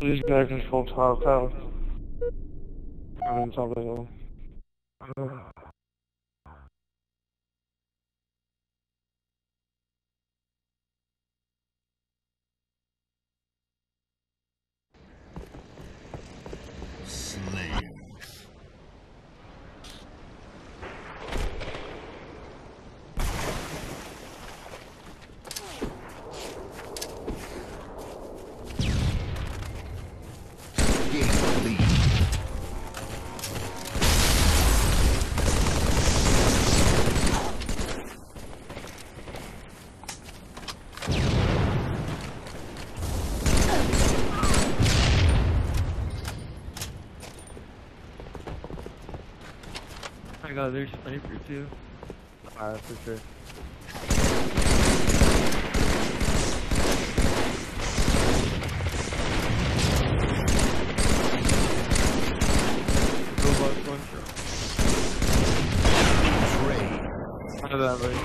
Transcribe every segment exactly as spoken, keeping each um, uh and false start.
These guys are full topped out. I'm on top of them. Oh, there's plenty for two. Ah, for sure. None of that, buddy.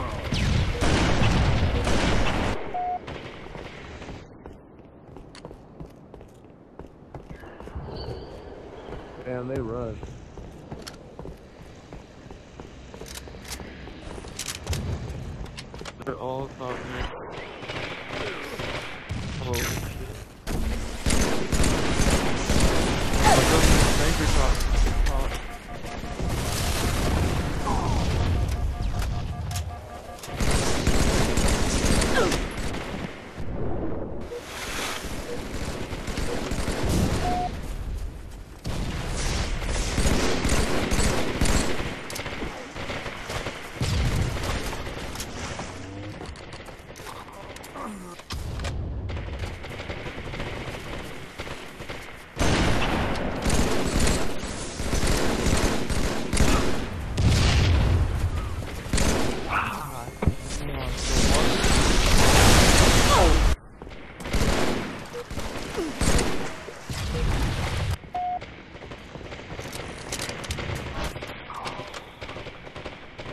Damn, they run. They're all about me. Holy shit. Oh, those are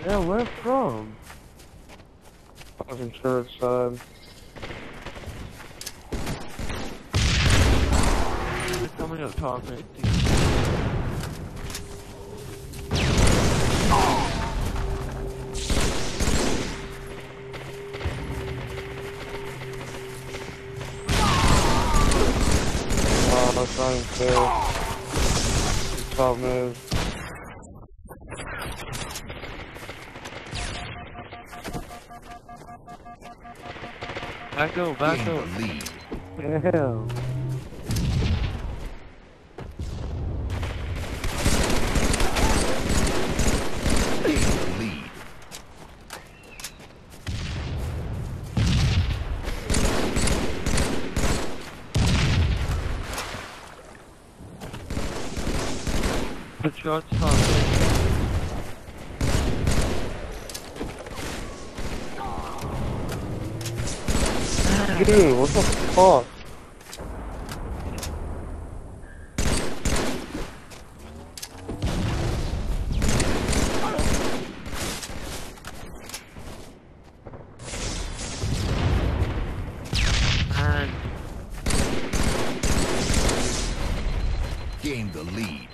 yeah, where from? I wasn't sure it's, uh... they're coming up top right there. Wow, that's not unfair. Top move. Back up, back up. Damn. Good shots, huh? Dude, what the fuck? Man. Gain the lead.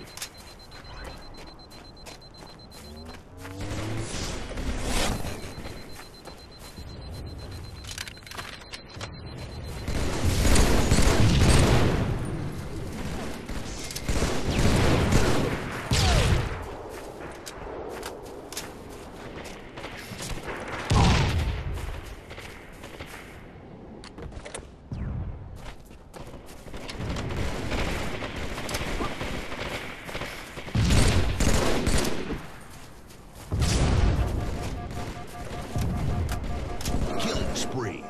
Spree.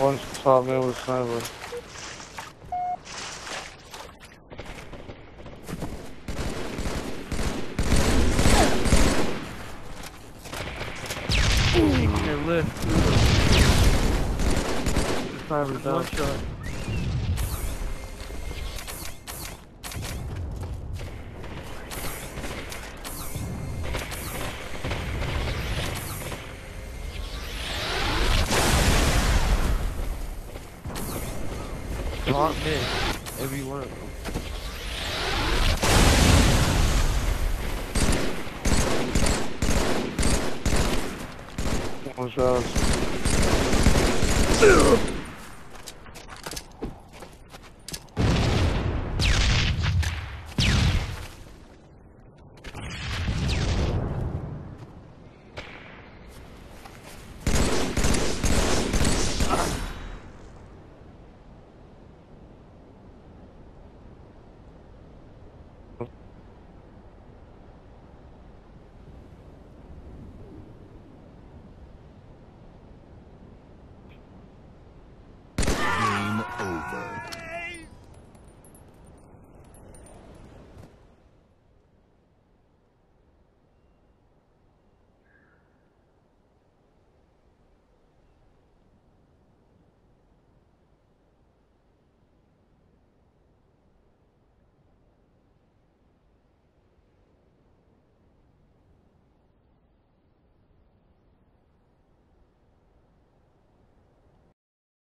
Once the top middle was sniper. lift. Just one shot. Block mid, every one of them. One shot. Over.